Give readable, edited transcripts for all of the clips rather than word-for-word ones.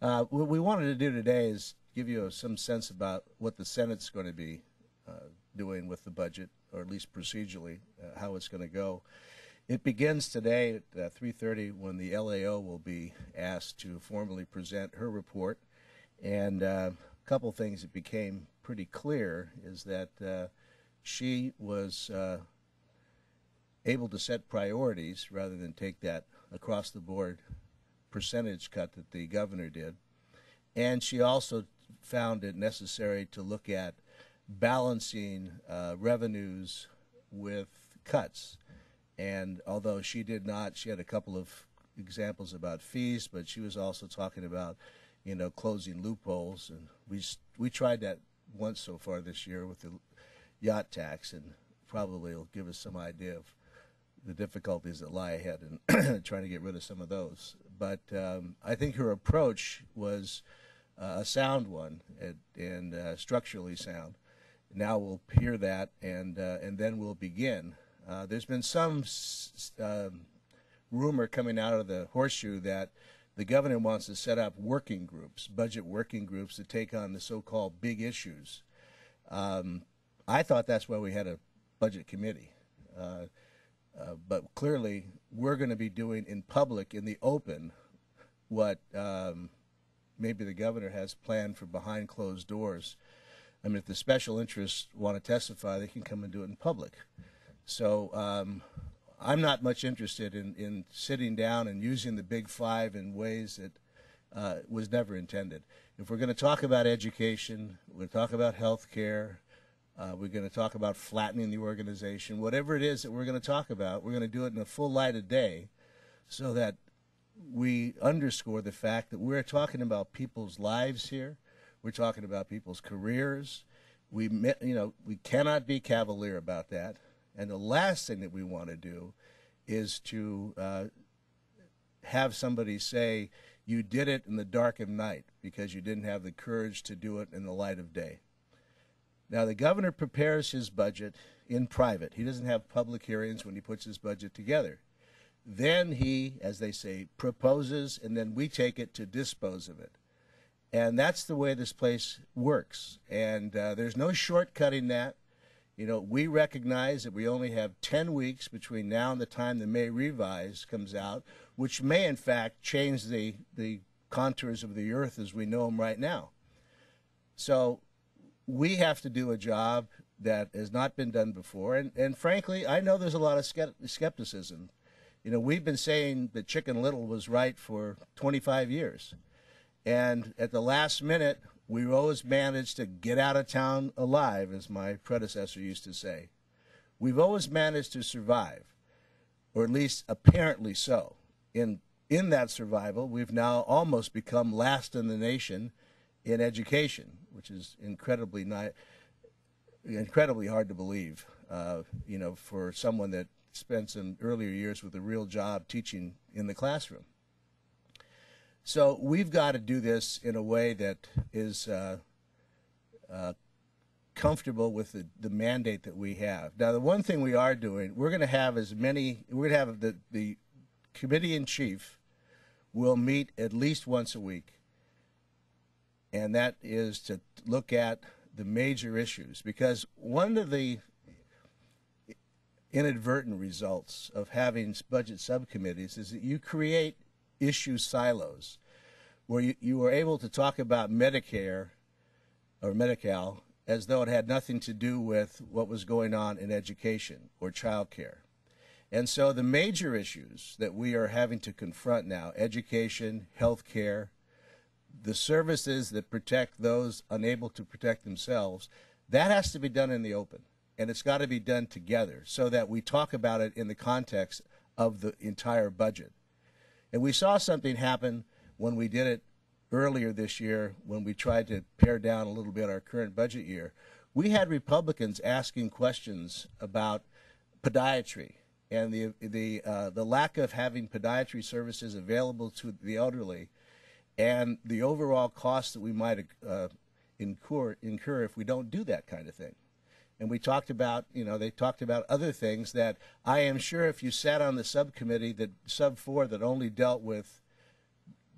What we wanted to do today is give you some sense about what the Senate's going to be doing with the budget, or at least procedurally, how it's going to go. It begins today at 3:30 when the LAO will be asked to formally present her report. And a couple things that became pretty clear is that she was able to set priorities rather than take that across the board percentage cut that the governor did. And she also found it necessary to look at balancing revenues with cuts. And although she did not, she had a couple of examples about fees, but she was also talking about, you know, closing loopholes. And we tried that once so far this year with the yacht tax, and probably will give us some idea of the difficulties that lie ahead in trying to get rid of some of those. But I think her approach was a sound one and structurally sound. Now we'll hear that, and then we'll begin. There's been some rumor coming out of the horseshoe that the governor wants to set up working groups, budget working groups, to take on the so-called big issues. I thought that's why we had a budget committee. But clearly, we're going to be doing in public, in the open, what maybe the governor has planned for behind closed doors. I mean, if the special interests want to testify, they can come and do it in public. So I'm not much interested in sitting down and using the Big Five in ways that was never intended. If we're going to talk about education, we're going to talk about health care, we're going to talk about flattening the organization. Whatever it is that we're going to talk about, we're going to do it in the full light of day so that we underscore the fact that we're talking about people's lives here. We're talking about people's careers. We cannot be cavalier about that. And the last thing that we want to do is to have somebody say, you did it in the dark of night because you didn't have the courage to do it in the light of day. Now, the governor prepares his budget in private. He doesn't have public hearings when he puts his budget together. Then he, as they say, proposes, and then we take it to dispose of it. And that's the way this place works. And there's no shortcutting that. You know, we recognize that we only have 10 weeks between now and the time the May revise comes out, which may, in fact, change the contours of the earth as we know them right now. So we have to do a job that has not been done before. And frankly, I know there's a lot of skepticism. You know, we've been saying that Chicken Little was right for 25 years. And at the last minute, we always managed to get out of town alive, as my predecessor used to say. We've always managed to survive, or at least apparently so. In that survival, we've now almost become last in the nation in education, which is incredibly hard to believe, you know, for someone that spent some earlier years with a real job teaching in the classroom. So we've got to do this in a way that is comfortable with the mandate that we have. Now, the one thing we are doing, we're going to have the committee in chief will meet at least once a week. And that is to look at the major issues, because one of the inadvertent results of having budget subcommittees is that you create issue silos where you are able to talk about Medicare or Medi-Cal as though it had nothing to do with what was going on in education or child care. And so the major issues that we are having to confront now, education, health care, the services that protect those unable to protect themselves, that has to be done in the open. And it's got to be done together so that we talk about it in the context of the entire budget. And we saw something happen when we did it earlier this year when we tried to pare down a little bit our current budget year. We had Republicans asking questions about podiatry and the lack of having podiatry services available to the elderly, and the overall cost that we might incur if we don't do that kind of thing. And we talked about, you know, they talked about other things that I am sure if you sat on the subcommittee, that sub 4 that only dealt with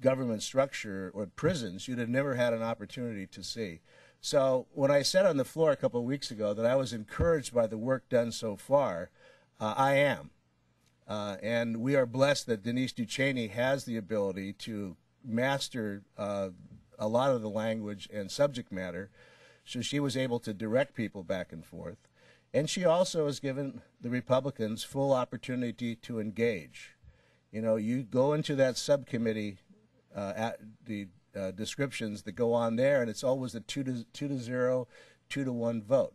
government structure or prisons you'd have never had an opportunity to see. So when I said on the floor a couple of weeks ago that I was encouraged by the work done so far, I am. And we are blessed that Denise Ducheny has the ability to master a lot of the language and subject matter, so she was able to direct people back and forth. And she also has given the Republicans full opportunity to engage. You know, you go into that subcommittee at the descriptions that go on there, and it's always a 2-0, 2-1 vote.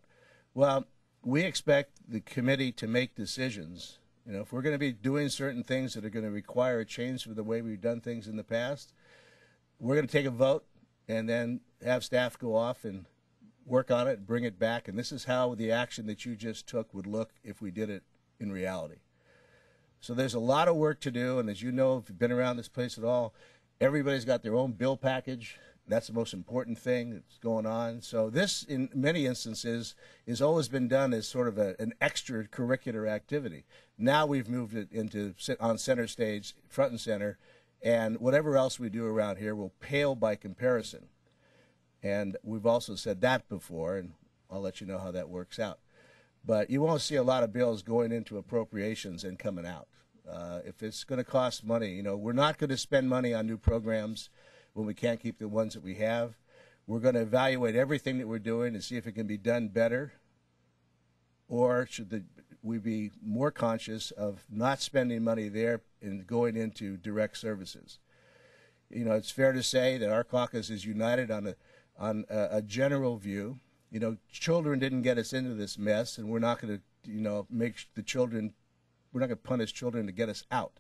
Well, we expect the committee to make decisions. You know, if we're going to be doing certain things that are going to require a change for the way we've done things in the past, we're going to take a vote and then have staff go off and work on it and bring it back. And this is how the action that you just took would look if we did it in reality. So there's a lot of work to do. And as you know, if you've been around this place at all, everybody's got their own bill package. That's the most important thing that's going on. So this, in many instances, has always been done as sort of an extracurricular activity. Now we've moved it into on center stage, front and center, and whatever else we do around here will pale by comparison. And we've also said that before, and I'll let you know how that works out. But you won't see a lot of bills going into appropriations and coming out. If it's going to cost money, you know, we're not going to spend money on new programs when we can't keep the ones that we have. We're going to evaluate everything that we're doing and see if it can be done better, or should we be more conscious of not spending money there and going into direct services. You know, it's fair to say that our caucus is united on a general view. You know, children didn't get us into this mess, and we're not going to, you know, make the children. We're not going to punish children to get us out.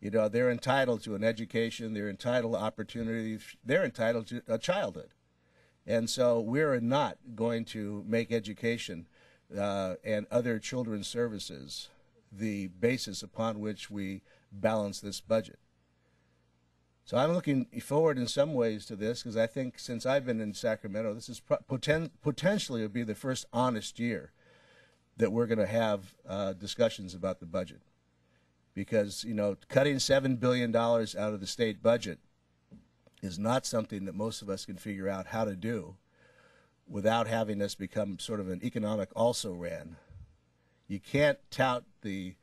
You know, they're entitled to an education. They're entitled to opportunities. They're entitled to a childhood. And so we're not going to make education and other children's services the basis upon which we balance this budget. So I'm looking forward in some ways to this, because I think since I've been in Sacramento, this is potentially would be the first honest year that we're going to have discussions about the budget, because, you know, cutting $7 billion out of the state budget is not something that most of us can figure out how to do without having this become sort of an economic also-ran. You can't tout the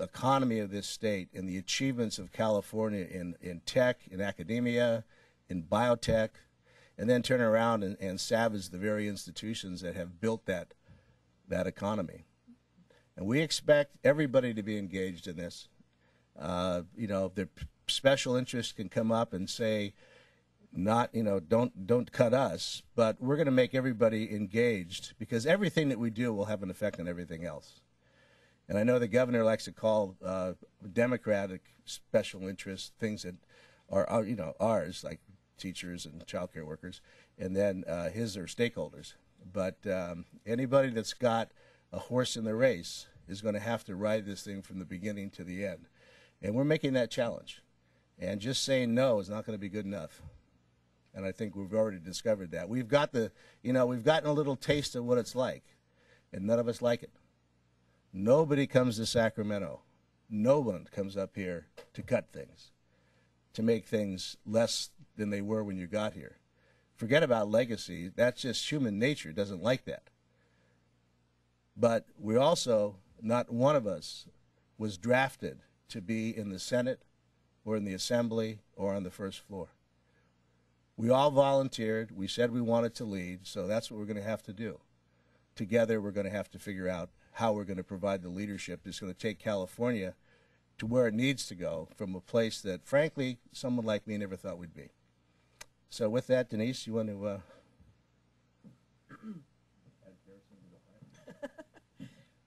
economy of this state and the achievements of California in tech, in academia, in biotech, and then turn around and savage the very institutions that have built that economy. And we expect everybody to be engaged in this. You know, the special interests can come up and say, not, you know, don't cut us, but we're going to make everybody engaged, because everything that we do will have an effect on everything else. And I know the governor likes to call Democratic special interests things that are, you know, ours, like teachers and child care workers, and then his are stakeholders. But anybody that's got a horse in the race is going to have to ride this thing from the beginning to the end. And we're making that challenge. And just saying no is not going to be good enough. And I think we've already discovered that. We've got the, you know, we've gotten a little taste of what it's like, and none of us like it. Nobody comes to Sacramento. No one comes up here to cut things, to make things less than they were when you got here. Forget about legacy. That's just human nature. It doesn't like that. But we also, not one of us was drafted to be in the Senate or in the Assembly or on the first floor. We all volunteered. We said we wanted to lead, so that's what we're going to have to do. Together, we're going to have to figure out how we're going to provide the leadership that's going to take California to where it needs to go, from a place that, frankly, someone like me never thought we'd be. So with that, Denise, you want to...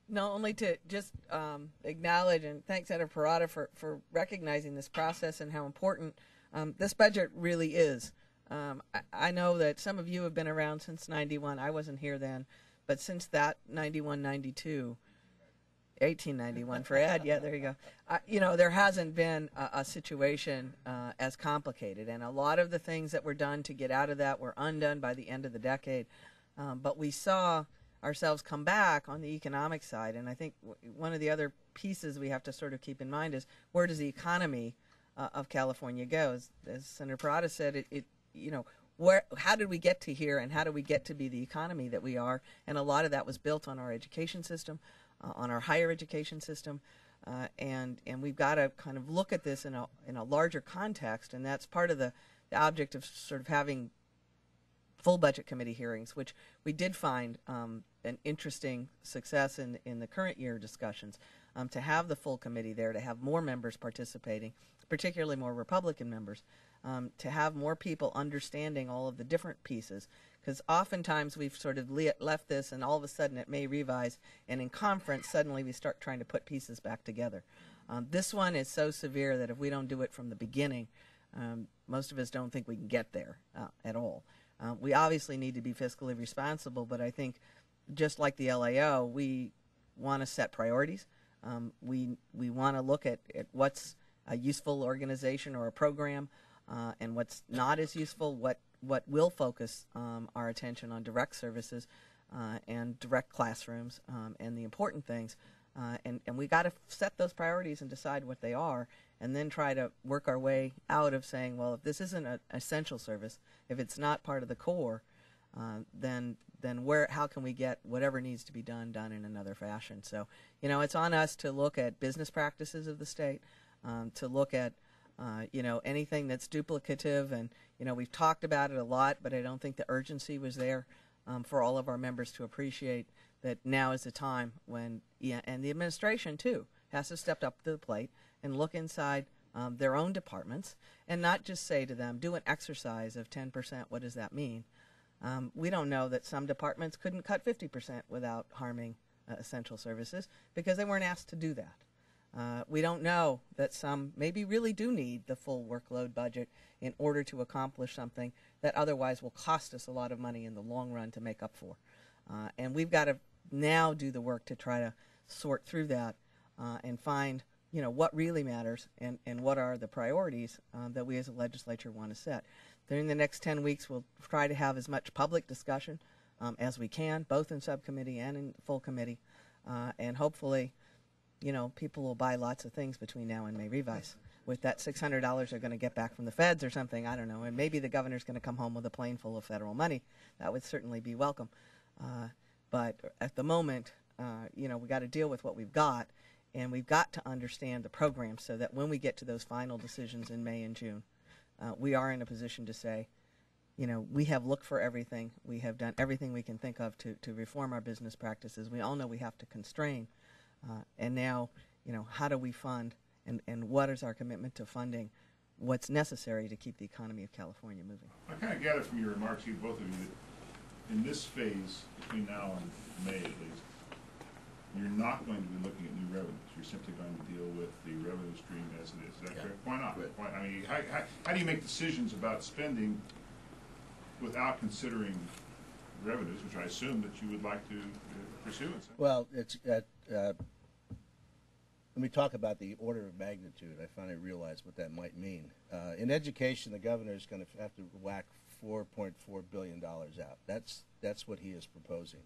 Not only to just acknowledge, and thanks, Senator Perata, for recognizing this process and how important this budget really is. I know that some of you have been around since '91. I wasn't here then, but since that, 91, 92, 1891 for Ed, yeah, there you go. You know, there hasn't been a situation as complicated, and a lot of the things that were done to get out of that were undone by the end of the decade. But we saw ourselves come back on the economic side, and I think one of the other pieces we have to sort of keep in mind is, where does the economy of California goes. As Senator Perata said, you know, how did we get to here, and how do we get to be the economy that we are? And a lot of that was built on our education system, on our higher education system, and we've got to kind of look at this in a larger context, and that's part of the object of sort of having full budget committee hearings, which we did find an interesting success in the current year discussions, to have the full committee there, to have more members participating, particularly more Republican members, to have more people understanding all of the different pieces. Because oftentimes we've sort of left this, and all of a sudden it may revise, and in conference suddenly we start trying to put pieces back together. This one is so severe that if we don't do it from the beginning, most of us don't think we can get there at all. We obviously need to be fiscally responsible, but I think just like the LAO, we want to set priorities. We want to look at what's a useful organization or a program, and what's not as useful, what will focus our attention on direct services and direct classrooms and the important things. And we got to set those priorities and decide what they are, and then try to work our way out of saying, well, if this isn't an essential service, if it's not part of the core, then how can we get whatever needs to be done in another fashion? So, you know, it's on us to look at business practices of the state, to look at, you know, anything that's duplicative. And, you know, we've talked about it a lot, but I don't think the urgency was there for all of our members to appreciate that now is the time when, yeah, and the administration too has to step up to the plate and look inside their own departments, and not just say to them, do an exercise of 10%, what does that mean? We don't know that some departments couldn't cut 50% without harming essential services because they weren't asked to do that. We don't know that some maybe really do need the full workload budget in order to accomplish something that otherwise will cost us a lot of money in the long run to make up for. And we've got to now do the work to try to sort through that and find, you know, what really matters and what are the priorities that we as a legislature want to set. During the next 10 weeks, we'll try to have as much public discussion as we can, both in subcommittee and in full committee. And hopefully, you know, people will buy lots of things between now and May revise. With that $600 they're going to get back from the feds or something, I don't know. And maybe the governor's going to come home with a plane full of federal money. That would certainly be welcome. But at the moment, you know, we got to deal with what we've got. And we've got to understand the program so that when we get to those final decisions in May and June, we are in a position to say, you know, we have looked for everything. We have done everything we can think of to reform our business practices. We all know we have to constrain. And now, you know, how do we fund and what is our commitment to funding what's necessary to keep the economy of California moving? I kind of gather from your remarks, you both of you, that in this phase, between now and May at least, you're not going to be looking at new revenues. You're simply going to deal with the revenue stream as it is. Is that correct? Why not? Right. I mean, how do you make decisions about spending without considering revenues, which I assume that you would like to pursue? Well, it's when we talk about the order of magnitude, I finally realized what that might mean. In education, the governor is going to have to whack $4.4 billion out. That's what he is proposing.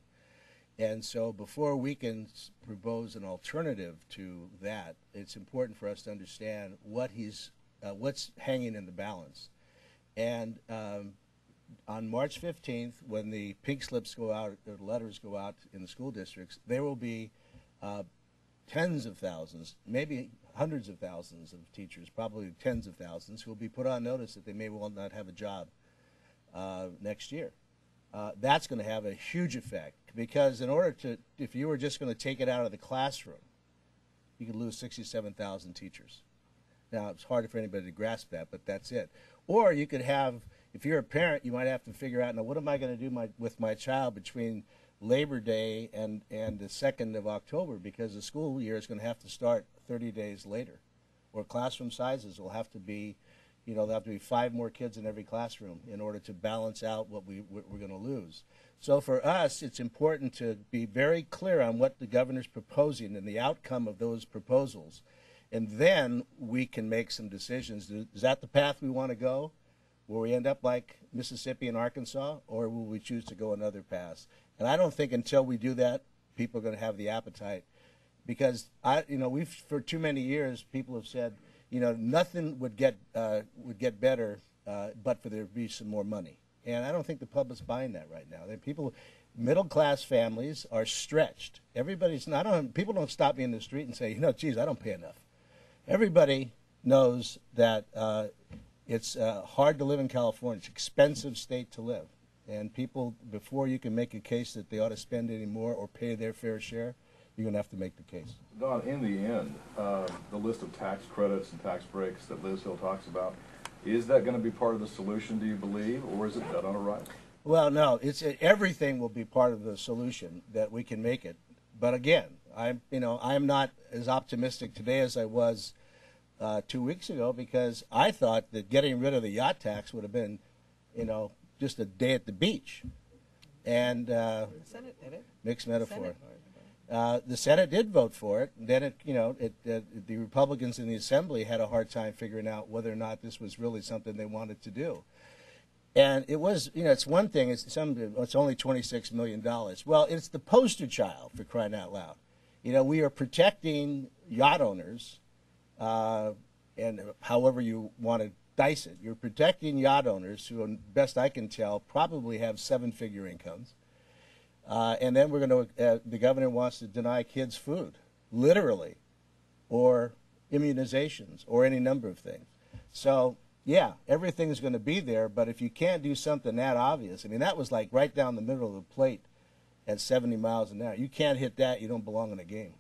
And so before we can propose an alternative to that, it's important for us to understand what he's, what's hanging in the balance. And on March 15th, when the pink slips go out, or letters go out in the school districts, there will be tens of thousands, maybe hundreds of thousands of teachers, probably tens of thousands, who will be put on notice that they may well not have a job next year. That's going to have a huge effect, because in order to, if you were just going to take it out of the classroom, you could lose 67,000 teachers. Now, it's hard for anybody to grasp that, but that's it. Or you could have, if you're a parent, you might have to figure out, now, what am I going to do with my child between Labor Day and the 2nd of October, because the school year is going to have to start 30 days later, or classroom sizes will have to be, you know, there'll have to be 5 more kids in every classroom in order to balance out what we're going to lose. So for us, it's important to be very clear on what the governor's proposing and the outcome of those proposals. And then we can make some decisions. Is that the path we want to go? Will we end up like Mississippi and Arkansas, or will we choose to go another path? And I don't think until we do that, people are going to have the appetite. Because, you know, for too many years, people have said, you know, nothing would get better but for there to be some more money. And I don't think the public's buying that right now. There are people, middle-class families are stretched. Everybody's not on, people don't stop me in the street and say, you know, geez, I don't pay enough. Everybody knows that it's hard to live in California. It's an expensive state to live. And people, before you can make a case that they ought to spend any more or pay their fair share, you're going to have to make the case. Don, in the end, the list of tax credits and tax breaks that Liz Hill talks about, is that going to be part of the solution, do you believe, or is it dead on arrival? Well, no, everything will be part of the solution that we can make it. But again, I'm not as optimistic today as I was 2 weeks ago, because I thought that getting rid of the yacht tax would have been, you know, just a day at the beach. And Senate did it. Mixed metaphor. The Senate did vote for it. Then it, you know, the Republicans in the Assembly had a hard time figuring out whether or not this was really something they wanted to do. And it was, you know, it's one thing. It's only $26 million. Well, it's the poster child, for crying out loud. You know, we are protecting yacht owners, and however you want to dice it, you're protecting yacht owners who, best I can tell, probably have seven-figure incomes. And then we're going to, the governor wants to deny kids food, literally, or immunizations, or any number of things. So, yeah, everything's going to be there, but if you can't do something that obvious, I mean, that was like right down the middle of the plate at 70 miles an hour. You can't hit that, you don't belong in a game.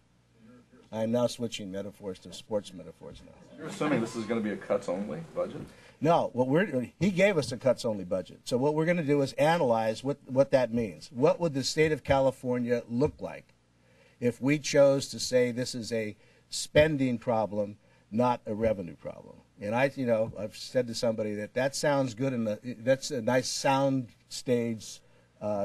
I'm now switching metaphors to sports metaphors now. You're assuming this is going to be a cuts-only budget? No, what he gave us a cuts-only budget. So what we're going to do is analyze what that means. What would the state of California look like if we chose to say this is a spending problem, not a revenue problem? And I've said to somebody that that sounds good, and that's a nice sound stage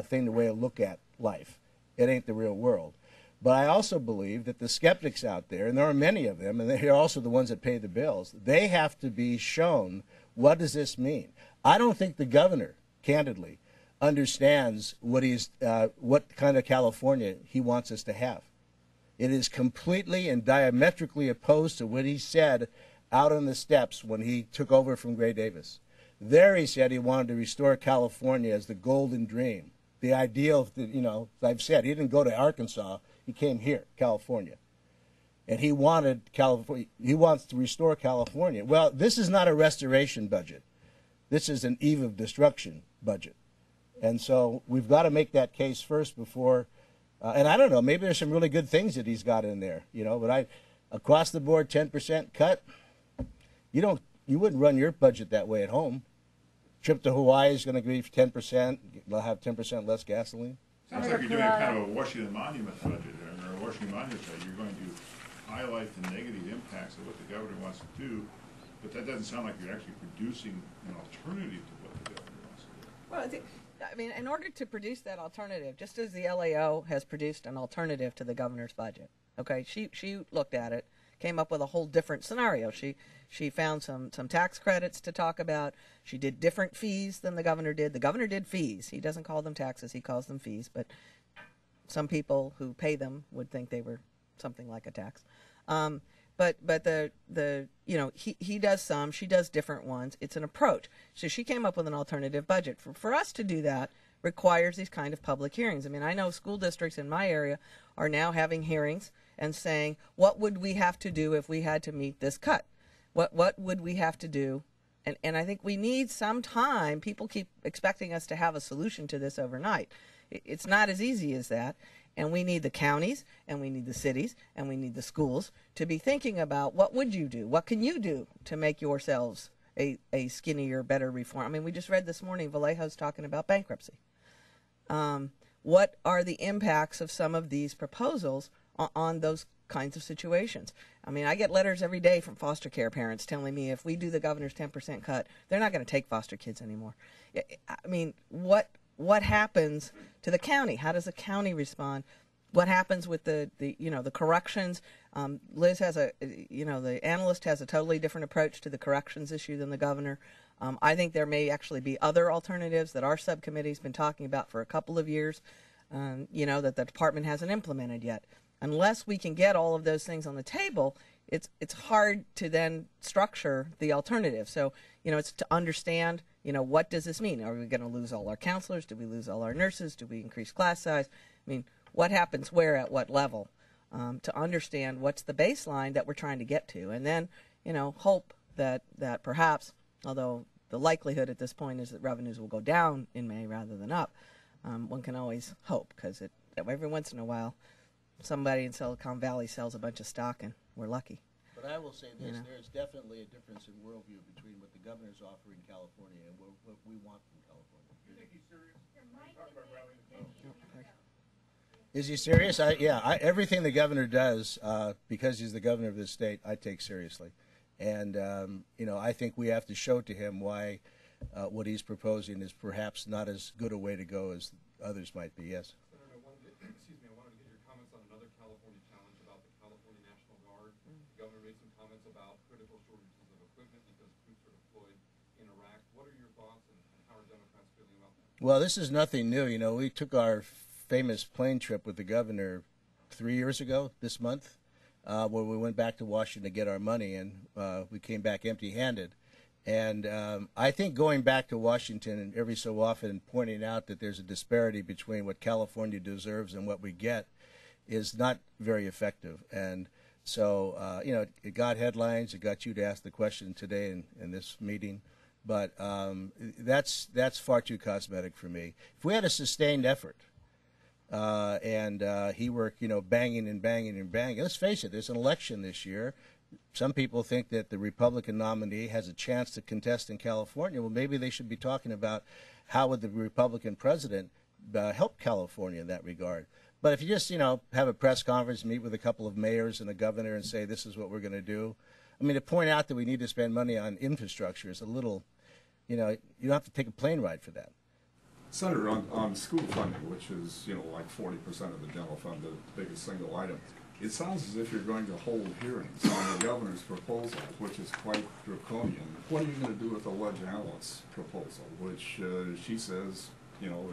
thing, the way to look at life. It ain't the real world. But I also believe that the skeptics out there, and there are many of them, and they're also the ones that pay the bills, they have to be shown, what does this mean? I don't think the governor, candidly, understands what kind of California he wants us to have. It is completely and diametrically opposed to what he said out on the steps when he took over from Gray Davis. There he said he wanted to restore California as the golden dream, the ideal, you know, I've said, he didn't go to Arkansas. He came here, California, and he wanted California. He wants to restore California. Well, this is not a restoration budget. This is an eve of destruction budget, and so we've got to make that case first before. And I don't know. Maybe there's some really good things that he's got in there, you know. But across the board, 10% cut. You wouldn't run your budget that way at home. Trip to Hawaii is going to be 10%. They'll have 10% less gasoline. Sounds like you're doing kind of a Washington Monument budget, or a Washington Monument budget. You're going to highlight the negative impacts of what the governor wants to do, but that doesn't sound like you're actually producing an alternative to what the governor wants to do. Well, I mean, in order to produce that alternative, just as the LAO has produced an alternative to the governor's budget, okay, she looked at it, came up with a whole different scenario. She found some tax credits to talk about. She did different fees than the governor did. The governor did fees. He doesn't call them taxes. He calls them fees. But some people who pay them would think they were something like a tax. But the you know, he does some. She does different ones. It's an approach. So she came up with an alternative budget. For us to do that requires these kind of public hearings. I mean, I know school districts in my area are now having hearings and saying, what would we have to do if we had to meet this cut? What would we have to do? And I think we need some time. People keep expecting us to have a solution to this overnight. It's not as easy as that. And we need the counties, and we need the cities, and we need the schools to be thinking about, what would you do? What can you do to make yourselves a skinnier, better reform? I mean, we just read this morning Vallejo's talking about bankruptcy. What are the impacts of some of these proposals on those kinds of situations? I mean, I get letters every day from foster care parents telling me if we do the governor's 10% cut, they're not going to take foster kids anymore. I mean, what happens to the county? How does the county respond? What happens with the corrections? Liz has the analyst has a totally different approach to the corrections issue than the governor. I think there may actually be other alternatives that our subcommittee's been talking about for a couple of years, that the department hasn't implemented yet. Unless we can get all of those things on the table, it's hard to then structure the alternative. So, you know, it's to understand, you know, what does this mean? Are we going to lose all our counselors? Do we lose all our nurses? Do we increase class size? I mean, what happens where at what level? To understand what's the baseline that we're trying to get to, and then, you know, hope that perhaps, although the likelihood at this point is that revenues will go down in May rather than up, one can always hope, because every once in a while somebody in Silicon Valley sells a bunch of stock and we're lucky. But I will say this, you know, there's definitely a difference in worldview between what the governor's offering California and what we want from California. You think he's serious? Is he serious? Yeah, everything the governor does, because he's the governor of this state, I take seriously. And, you know, I think we have to show to him why what he's proposing is perhaps not as good a way to go as others might be, yes. Senator, I wanted to get your comments on another California challenge about the California National Guard. The governor made some comments about critical shortages of equipment because troops are deployed in Iraq. What are your thoughts, and how are Democrats feeling about that? Well, this is nothing new. You know, we took our famous plane trip with the governor 3 years ago this month, where we went back to Washington to get our money, and we came back empty-handed. And I think going back to Washington and every so often pointing out that there's a disparity between what California deserves and what we get is not very effective. And so, you know, it got headlines, it got you to ask the question today in this meeting, but that's far too cosmetic for me. If we had a sustained effort, he worked, you know, banging and banging and banging. Let's face it, there's an election this year. Some people think that the Republican nominee has a chance to contest in California. Well, maybe they should be talking about how would the Republican president help California in that regard. But if you just, you know, have a press conference, meet with a couple of mayors and the governor and say, this is what we're going to do. I mean, to point out that we need to spend money on infrastructure is a little, you know, you don't have to take a plane ride for that. Senator, on school funding, which is, you know, like 40% of the general fund, the biggest single item, it sounds as if you're going to hold hearings on the governor's proposal, which is quite draconian. What are you going to do with the Judge Allen's proposal, which she says, you know,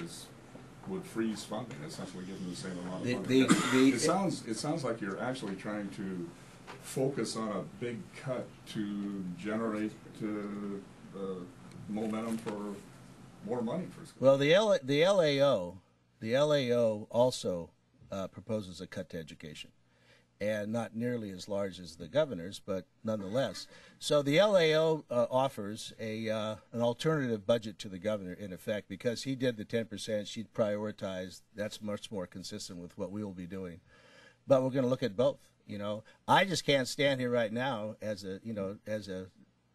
would freeze funding, essentially give them the same amount of money? It sounds like you're actually trying to focus on a big cut to generate momentum for more money for school. Well, the LAO also proposes a cut to education, and not nearly as large as the governor's, but nonetheless. So the LAO offers an alternative budget to the governor, in effect, because he did the 10%, she prioritized. That's much more consistent with what we will be doing. But we're going to look at both. You know, I just can't stand here right now as a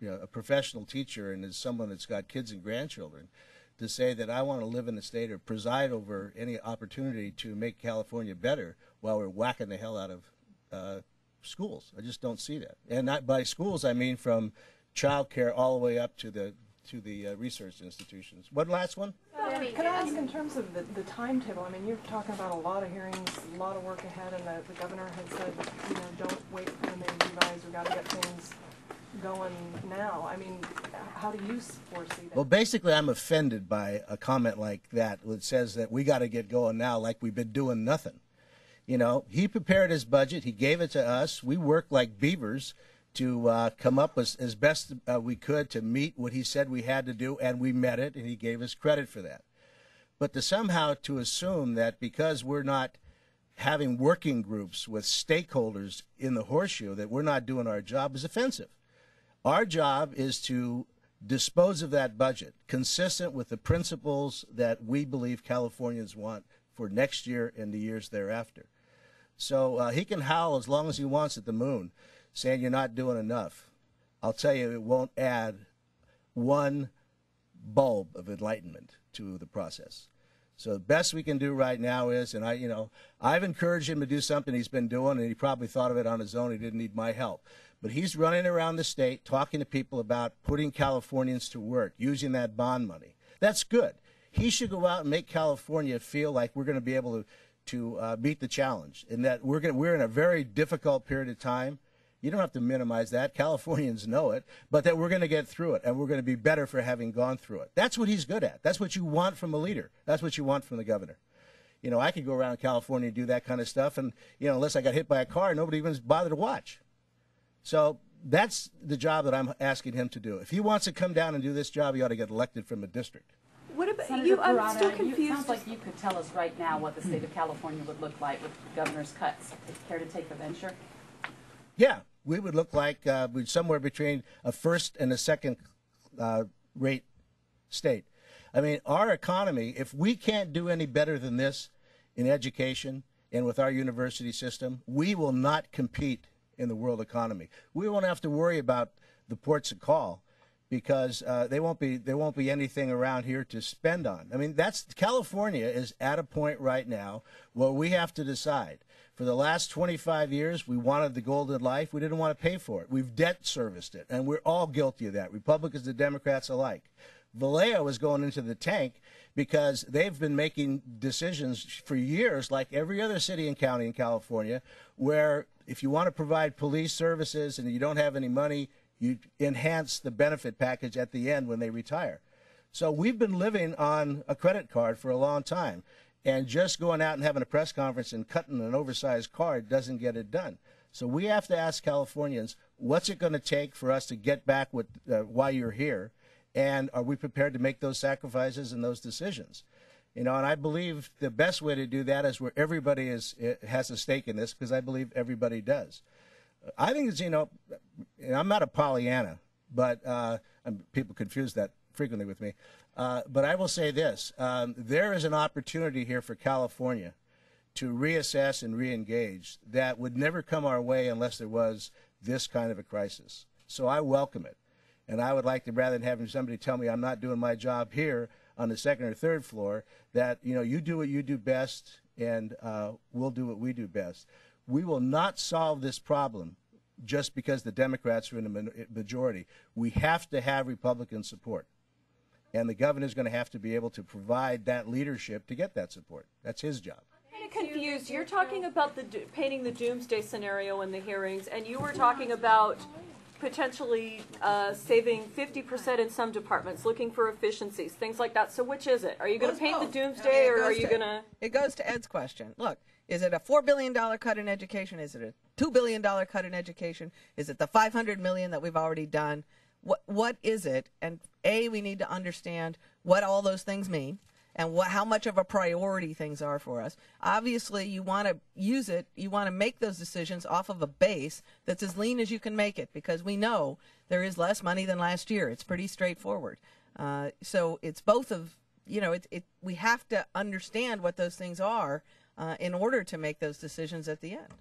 a professional teacher and as someone that's got kids and grandchildren, to say that I want to live in a state or preside over any opportunity to make California better while we're whacking the hell out of schools. I just don't see that. And not by schools, I mean from childcare all the way up to the research institutions. One last one? Could I ask, in terms of the timetable, I mean, you're talking about a lot of hearings, a lot of work ahead, and the governor had said, you know, don't wait for them to revise, we've got to get things going now. I mean, how do you foresee that? Well, basically, I'm offended by a comment like that that says that we got to get going now like we've been doing nothing. You know, he prepared his budget. He gave it to us. We worked like beavers to come up as best we could to meet what he said we had to do, and we met it, and he gave us credit for that. But to somehow to assume that because we're not having working groups with stakeholders in the horseshoe that we're not doing our job is offensive. Our job is to dispose of that budget consistent with the principles that we believe Californians want for next year and the years thereafter. So he can howl as long as he wants at the moon, saying you're not doing enough. I'll tell you, it won't add one bulb of enlightenment to the process. So the best we can do right now is, and I've encouraged him to do something he's been doing, and he probably thought of it on his own. He didn't need my help. But he's running around the state talking to people about putting Californians to work, using that bond money. That's good. He should go out and make California feel like we're going to be able to meet the challenge, and that we're in a very difficult period of time. You don't have to minimize that. Californians know it, but that we're going to get through it, and we're going to be better for having gone through it. That's what he's good at. That's what you want from a leader. That's what you want from the governor. You know, I could go around California and do that kind of stuff, and, you know, unless I got hit by a car, nobody even bothered to watch. So that's the job that I'm asking him to do. If he wants to come down and do this job, he ought to get elected from a district. What about Senator you? Perata, I'm still confused. It sounds like you could tell us right now what the state of California would look like with the governor's cuts. Care to take a venture? Yeah, we would look like somewhere between a first and a second rate state. I mean, our economy, if we can't do any better than this in education and with our university system, we will not compete in the world economy. We won't have to worry about the ports of call because there won't be anything around here to spend on. I mean, that's California is at a point right now where we have to decide. For the last 25 years, we wanted the golden life. We didn't want to pay for it. We've debt serviced it, and we're all guilty of that, Republicans and Democrats alike. Vallejo is going into the tank because they've been making decisions for years, like every other city and county in California, where if you want to provide police services and you don't have any money, you enhance the benefit package at the end when they retire. So we've been living on a credit card for a long time, and just going out and having a press conference and cutting an oversized card doesn't get it done. So we have to ask Californians, what's it going to take for us to get back with why you're here? And are we prepared to make those sacrifices and those decisions? You know, and I believe the best way to do that is where everybody has a stake in this, because I believe everybody does. I think it's, you know, and I'm not a Pollyanna, but people confuse that frequently with me. But I will say this, there is an opportunity here for California to reassess and reengage that would never come our way unless there was this kind of a crisis. So I welcome it. And I would like to, rather than having somebody tell me I'm not doing my job here on the second or third floor, that, you know, you do what you do best and we'll do what we do best. We will not solve this problem just because the Democrats are in the majority. We have to have Republican support. And the governor's going to have to be able to provide that leadership to get that support. That's his job. Confused. You're talking about the painting the doomsday scenario in the hearings, and you were talking about potentially saving 50% in some departments, looking for efficiencies, things like that. So which is it? Are you going to paint the doomsday, or are you going to... It goes to Ed's question. Look, is it a $4 billion cut in education? Is it a $2 billion cut in education? Is it the $500 million that we've already done? What is it? And A, we need to understand what all those things mean and how much of a priority things are for us. Obviously, you want to use it, you want to make those decisions off of a base that's as lean as you can make it, because we know there is less money than last year. It's pretty straightforward. So it's both of, you know, we have to understand what those things are in order to make those decisions at the end.